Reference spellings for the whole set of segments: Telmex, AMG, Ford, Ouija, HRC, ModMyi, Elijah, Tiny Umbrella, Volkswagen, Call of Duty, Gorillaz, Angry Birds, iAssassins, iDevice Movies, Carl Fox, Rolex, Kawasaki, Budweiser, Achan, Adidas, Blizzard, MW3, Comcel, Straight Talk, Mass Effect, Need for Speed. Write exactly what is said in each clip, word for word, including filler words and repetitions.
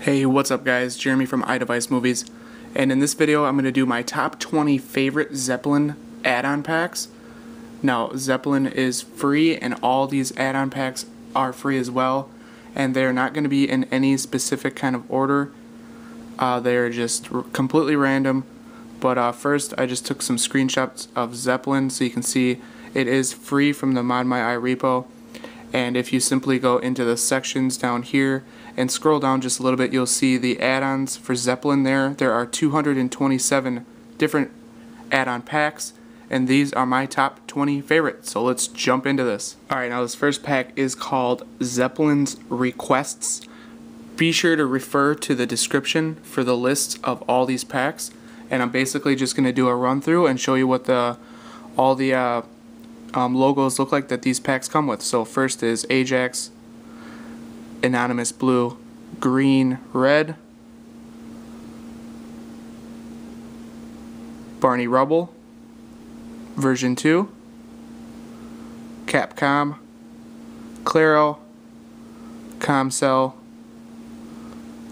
Hey, what's up guys? Jeremy from iDevice Movies, and in this video I'm going to do my top twenty favorite Zeppelin add-on packs. Now, Zeppelin is free and all these add-on packs are free as well, and they're not going to be in any specific kind of order. Uh, they're just completely random, but uh, first I just took some screenshots of Zeppelin so you can see it is free from the ModMyi repo. And if you simply go into the sections down here and scroll down just a little bit, you'll see the add-ons for Zeppelin there. There are two hundred twenty-seven different add-on packs, and these are my top twenty favorites. So let's jump into this. Alright, now this first pack is called Zeppelin's Requests. Be sure to refer to the description for the list of all these packs, and I'm basically just going to do a run-through and show you what the all the... Uh, Um, logos look like that these packs come with. So first is Ajax, Anonymous Blue, Green Red, Barney Rubble, Version two, Capcom, Claro, Comcel,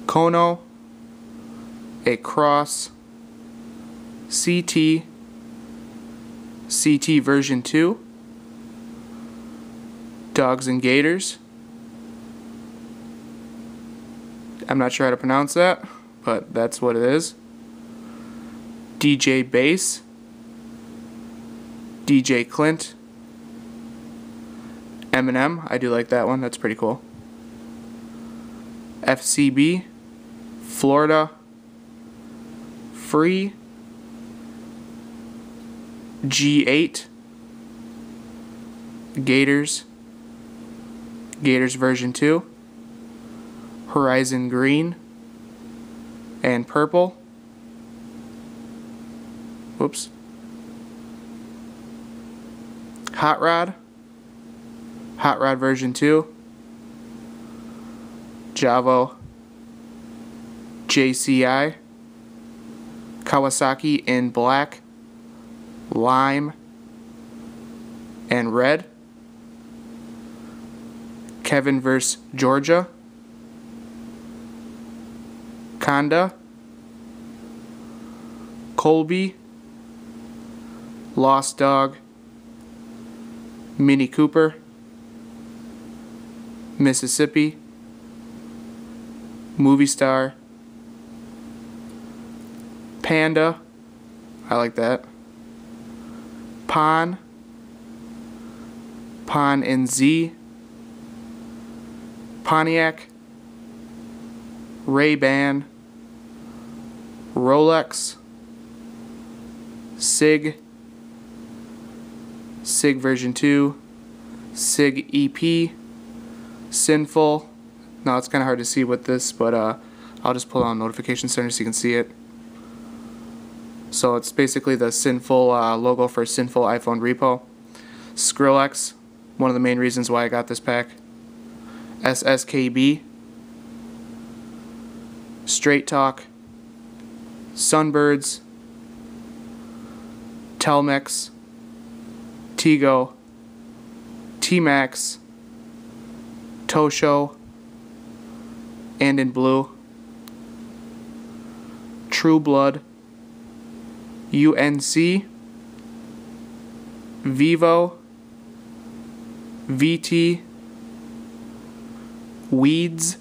Kono, A Cross, C T, C T Version two, Dogs and Gators. I'm not sure how to pronounce that, but that's what it is. D J Bass, D J Clint, Eminem, I do like that one, that's pretty cool. F C B, Florida, Free, G eight, Gators, Gators Version two, Horizon Green and Purple, whoops, Hot Rod, Hot Rod Version two, Javo, J C I, Kawasaki in Black, Lime, and Red, Kevin versus. Georgia, Conda, Colby, Lost Dog, Mini Cooper, Mississippi, Movie Star, Panda, I like that, Pon, Pon and Z, Pontiac, Ray-Ban, Rolex, Sig, Sig Version two, Sig E P, Sinful. Now it's kind of hard to see with this, but uh, I'll just pull down Notification Center so you can see it. So it's basically the Sinful uh, logo for Sinful iPhone repo. Skrillex, one of the main reasons why I got this pack. S S K B, Straight Talk, Sunbirds, Telmex, Tigo, T-Max, Tosho, and in Blue, True Blood, U N C, Vivo, V T, Weeds,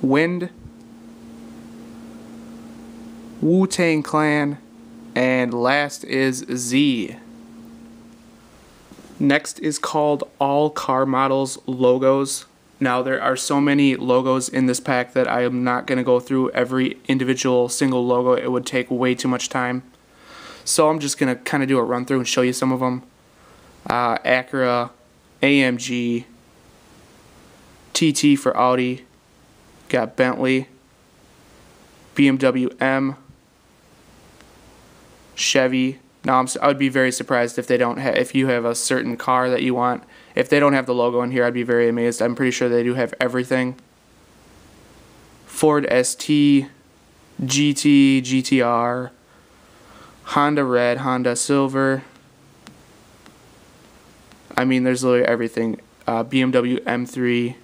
Wind, Wu-Tang Clan, and last is Z. Next is called All Car Models Logos. Now, there are so many logos in this pack that I am not going to go through every individual single logo. It would take way too much time. So I'm just going to kind of do a run through and show you some of them. Uh, Acura, A M G, T T for Audi, got Bentley, B M W M, Chevy. Now, I'm, I would be very surprised if they don't have, if you have a certain car that you want. If they don't have the logo in here, I'd be very amazed. I'm pretty sure they do have everything. Ford S T, G T, G T R, Honda Red, Honda Silver. I mean, there's literally everything. Uh, B M W M three,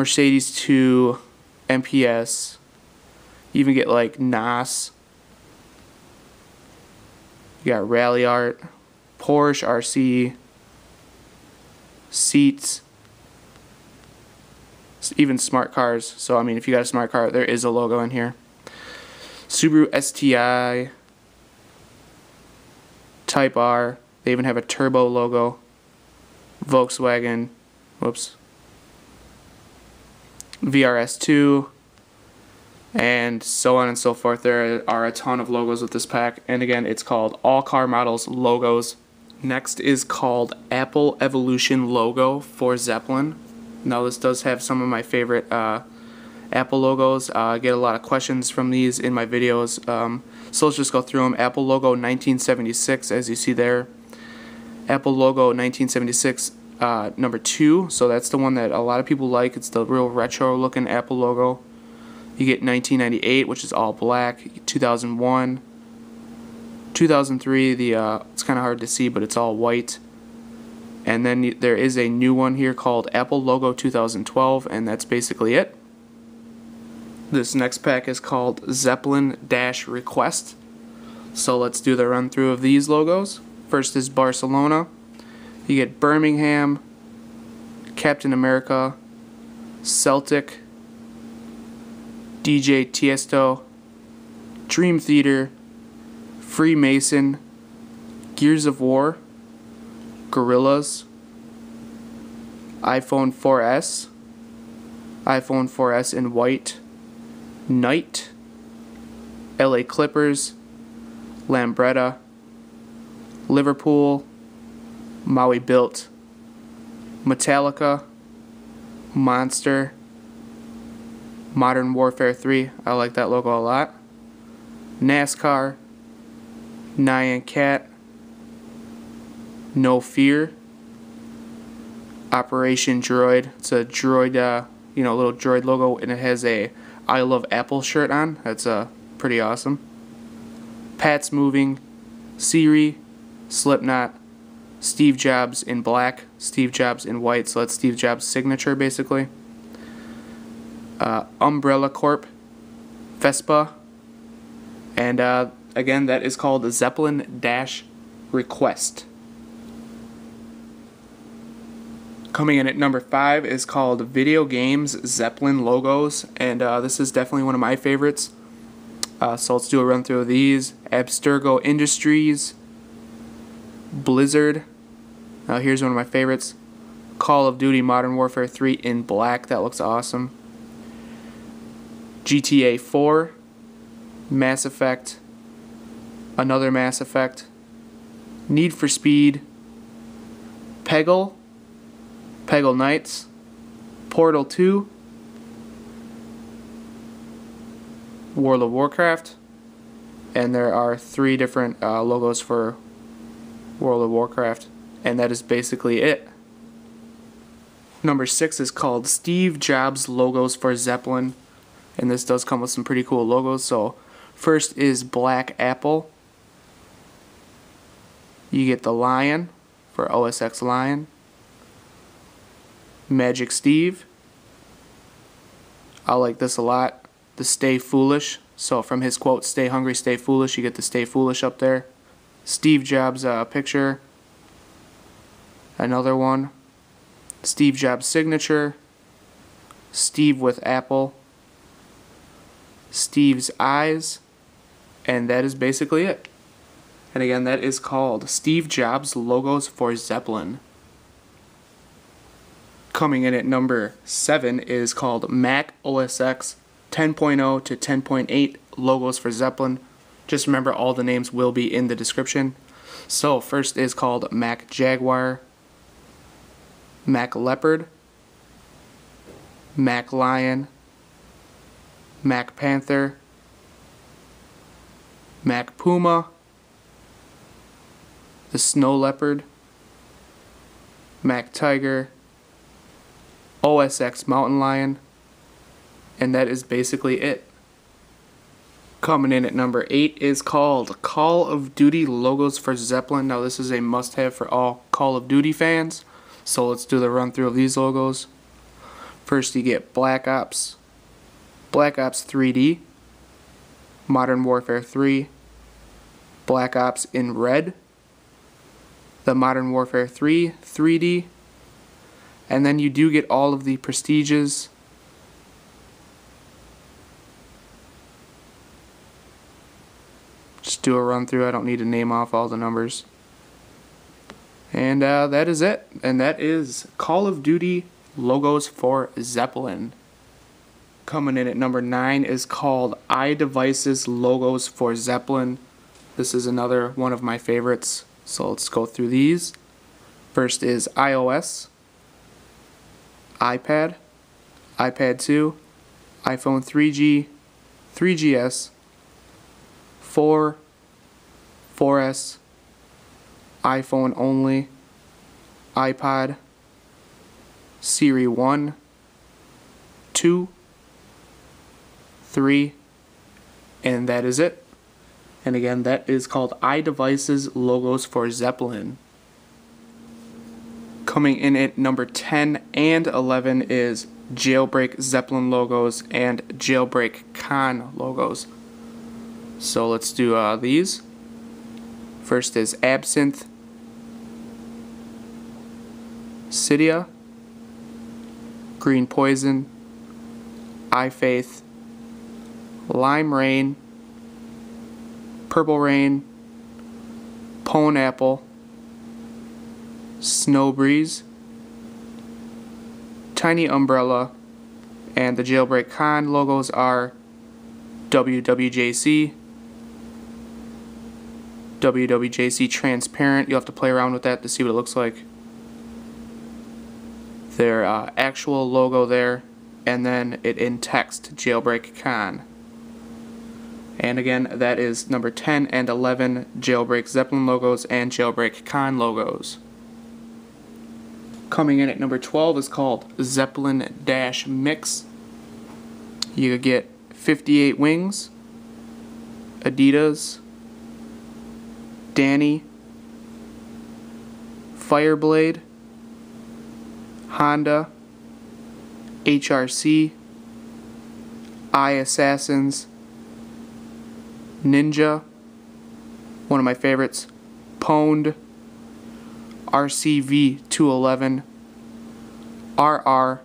Mercedes to M P S. You even get like N A S. You got Rally Art, Porsche R C, seats, even smart cars. So I mean, if you got a smart car, there is a logo in here. Subaru S T I, Type R. They even have a turbo logo. Volkswagen, whoops. V R S two, and so on and so forth. There are a ton of logos with this pack, and again, it's called All Car Models Logos. Next is called Apple Evolution Logo for Zeppelin. Now this does have some of my favorite uh, Apple logos. Uh, I get a lot of questions from these in my videos, um, so let's just go through them. Apple logo nineteen seventy-six, as you see there. Apple logo nineteen seventy-six, uh, number two, so that's the one that a lot of people like. It's the real retro looking Apple logo. You get nineteen ninety-eight, which is all black, two thousand one, two thousand three, the uh, it's kind of hard to see, but it's all white. And then there is a new one here called Apple Logo two thousand twelve, and that's basically it. This next pack is called Zeppelin-Request. So let's do the run-through of these logos. First is Barcelona. You get Birmingham, Captain America, Celtic, D J Tiesto, Dream Theater, Freemason, Gears of War, Gorillas, iPhone four S, iPhone four S in white, Knight, L A Clippers, Lambretta, Liverpool, Maui Built, Metallica, Monster, Modern Warfare three, I like that logo a lot, NASCAR, Nyan Cat, No Fear, Operation Droid. It's a droid, uh, you know, little droid logo, and it has a I Love Apple shirt on. That's uh, pretty awesome. Pat's Moving, Siri, Slipknot, Steve Jobs in black, Steve Jobs in white, so that's Steve Jobs' signature basically. Uh, Umbrella Corp, Vespa, and uh, again, that is called the Zeppelin-Request. Coming in at number five is called Video Games Zeppelin Logos, and uh, this is definitely one of my favorites. Uh, so let's do a run through of these. Abstergo Industries, Blizzard, uh, here's one of my favorites. Call of Duty Modern Warfare three in black, that looks awesome. G T A four, Mass Effect, another Mass Effect, Need for Speed, Peggle, Peggle Knights, Portal two, World of Warcraft, and there are three different uh, logos for World of Warcraft, and that is basically it. Number six is called Steve Jobs Logos for Zeppelin, and this does come with some pretty cool logos. So first is Black Apple. You get the Lion for O S X Lion, Magic Steve. I like this a lot. The Stay Foolish. So from his quote, "Stay hungry, stay foolish," you get the Stay Foolish up there. Steve Jobs uh, picture. Another one. Steve Jobs signature. Steve with Apple. Steve's eyes. And that is basically it. And again, that is called Steve Jobs Logos for Zeppelin. Coming in at number seven is called Mac O S X ten point oh to ten point eight Logos for Zeppelin. Just remember, all the names will be in the description. So first is called Mac Jaguar, Mac Leopard, Mac Lion, Mac Panther, Mac Puma, the Snow Leopard, Mac Tiger, O S X Mountain Lion, and that is basically it. Coming in at number eight is called Call of Duty Logos for Zeppelin. Now this is a must-have for all Call of Duty fans, so let's do the run-through of these logos. First you get Black Ops, Black Ops three D, Modern Warfare three, Black Ops in red, the Modern Warfare three three D, and then you do get all of the prestiges. Just do a run through, I don't need to name off all the numbers. And uh, that is it, and that is Call of Duty logos for Zeppelin. Coming in at number nine is called iDevice's logos for Zeppelin. This is another one of my favorites, so let's go through these. First is iOS, iPad, iPad two, iPhone three G, three G S, four, four S, iPhone only, iPod, Siri one, two, three, and that is it. And again, that is called iDevice's logos for Zeppelin. Coming in at number ten and eleven is Jailbreak Zeppelin logos and Jailbreak Con logos. So let's do uh, these. First is Absinthe, Cydia, Green Poison, iFaith, Lime Rain, Purple Rain, Pone Apple, Snow Breeze, Tiny Umbrella, and the Jailbreak Con logos are W W J C, W W J C Transparent. You'll have to play around with that to see what it looks like. Their uh, actual logo there, and then it in text, Jailbreak Con. And again, that is number ten and eleven, Jailbreak Zeppelin logos and Jailbreak Con logos. Coming in at number twelve is called Zeppelin-Mix. You get fifty-eight Wings, Adidas, Danny, Fireblade, Honda, H R C, iAssassins, Ninja, one of my favorites, Pwned, R C V two eleven, R R,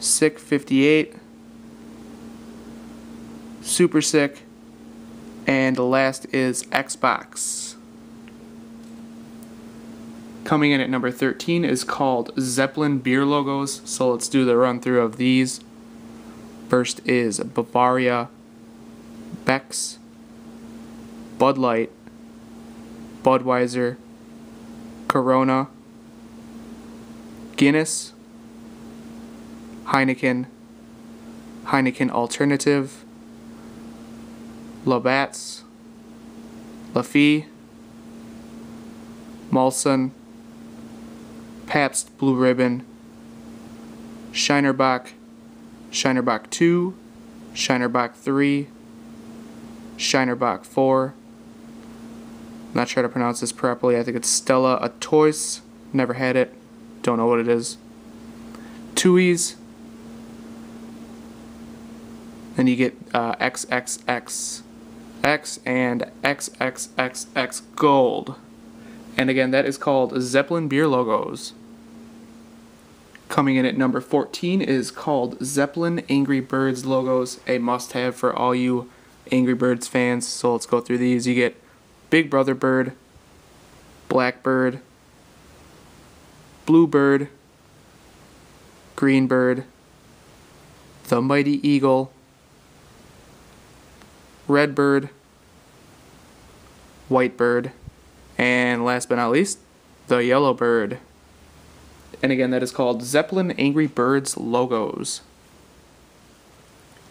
Sick fifty-eight, Super Sick, and last is Xbox. Coming in at number thirteen is called Zeppelin beer logos, so let's do the run through of these. First is Bavaria, Beck's, Bud Light, Budweiser, Corona, Guinness, Heineken, Heineken Alternative, Labatt's, Lafie, Molson, Pabst Blue Ribbon, Shinerbach, Shinerbach two, Shinerbach three, Shinerbach four. Not sure how to pronounce this properly. I think it's Stella Artois. Never had it. Don't know what it is. Tui's. Then you get uh, XXXX and XXXX Gold. And again, that is called Zeppelin beer logos. Coming in at number fourteen is called Zeppelin Angry Birds logos, a must-have for all you Angry Birds fans. So let's go through these. You get Big Brother Bird, Blackbird, Bluebird, Greenbird, the Mighty Eagle, Redbird, Whitebird, and last but not least, the Yellow Bird. And again, that is called Zeppelin Angry Birds logos.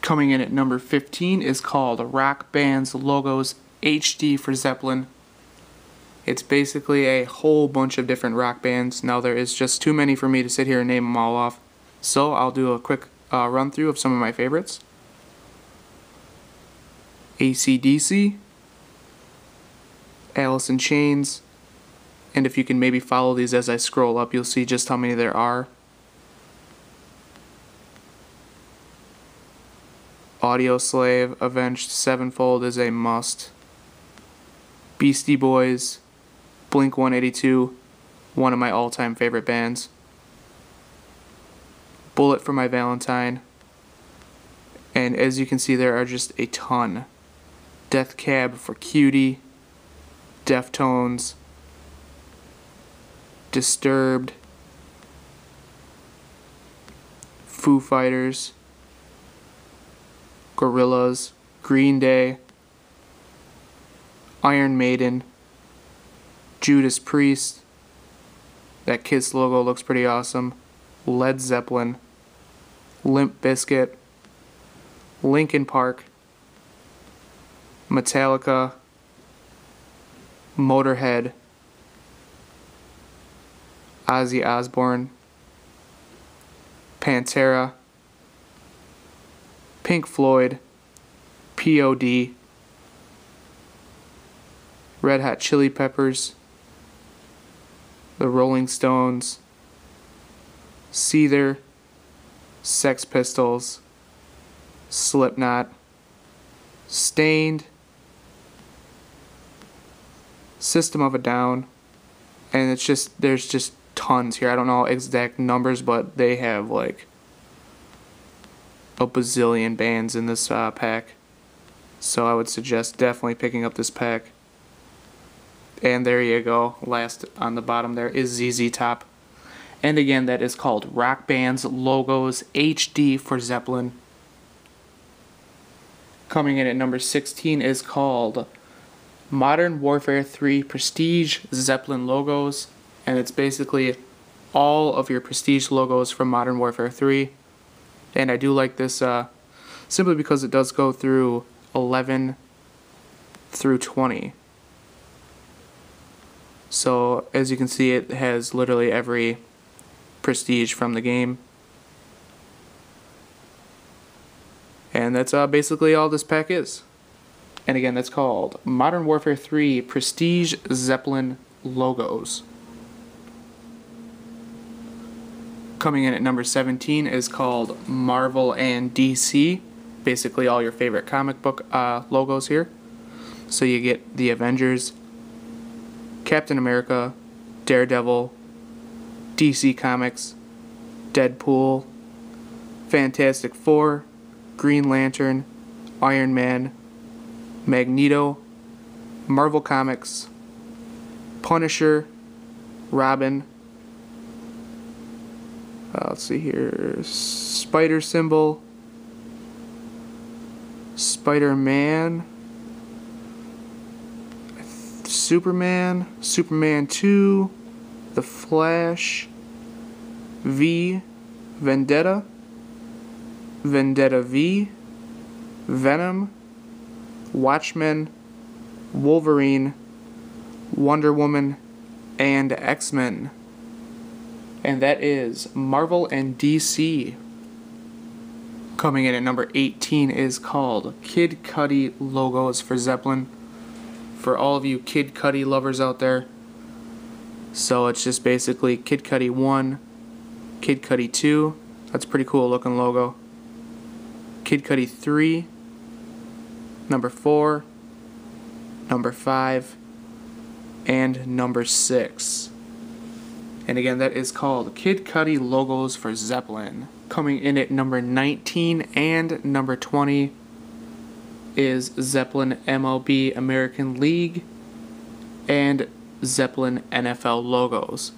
Coming in at number fifteen is called Rock Band's logos H D for Zeppelin. It's basically a whole bunch of different rock bands. Now there is just too many for me to sit here and name them all off, so I'll do a quick uh, run through of some of my favorites. A C D C, Alice in Chains, and if you can maybe follow these as I scroll up, you'll see just how many there are. Audio Slave, Avenged Sevenfold is a must. Beastie Boys, Blink one eighty-two, one of my all-time favorite bands. Bullet for My Valentine. And as you can see, there are just a ton. Death Cab for Cutie, Deftones, Disturbed, Foo Fighters, Gorillaz, Green Day, Iron Maiden, Judas Priest, that KISS logo looks pretty awesome, Led Zeppelin, Limp Bizkit, Linkin Park, Metallica, Motorhead, Ozzy Osbourne, Pantera, Pink Floyd, P O D, Red Hot Chili Peppers, The Rolling Stones, Seether, Sex Pistols, Slipknot, Stained, System of a Down, and it's just, there's just tons here. I don't know exact numbers, but they have like a bazillion bands in this uh, pack, so I would suggest definitely picking up this pack. And there you go, last on the bottom there is Z Z Top, and again that is called Rock Bands, Logos, H D for Zeppelin. Coming in at number sixteen is called Modern Warfare three Prestige Zeppelin Logos, and it's basically all of your Prestige logos from Modern Warfare three. And I do like this uh, simply because it does go through eleven through twenty. So as you can see, it has literally every prestige from the game. And that's uh, basically all this pack is. And again, that's called Modern Warfare three Prestige Zeppelin Logos. Coming in at number seventeen is called Marvel and D C. Basically all your favorite comic book uh, logos here. So you get the Avengers, Captain America, Daredevil, D C Comics, Deadpool, Fantastic Four, Green Lantern, Iron Man, Magneto, Marvel Comics, Punisher, Robin, Uh, let's see here, Spider Symbol, Spider-Man, Superman, Superman two, The Flash, V, Vendetta, Vendetta V, Venom, Watchmen, Wolverine, Wonder Woman, and X-Men. And that is Marvel and D C. Coming in at number eighteen is called Kid Cudi Logos for Zeppelin. For all of you Kid Cudi lovers out there. So it's just basically Kid Cudi one, Kid Cudi two. That's a pretty cool looking logo. Kid Cudi three, number four, number five, and number six. And again, that is called Kid Cudi Logos for Zeppelin. Coming in at number nineteen and number twenty is Zeppelin M L B American League and Zeppelin N F L logos.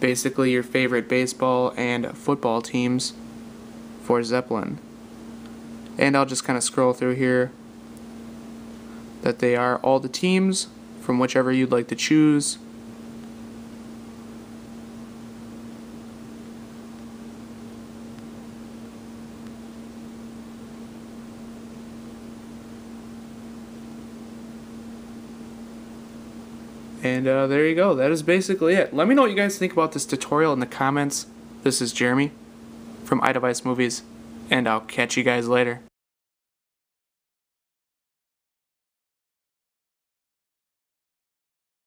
Basically your favorite baseball and football teams for Zeppelin. And I'll just kind of scroll through here that they are all the teams from whichever you'd like to choose. And uh, there you go. That is basically it. Let me know what you guys think about this tutorial in the comments. This is Jeremy from iDevice Movies, and I'll catch you guys later.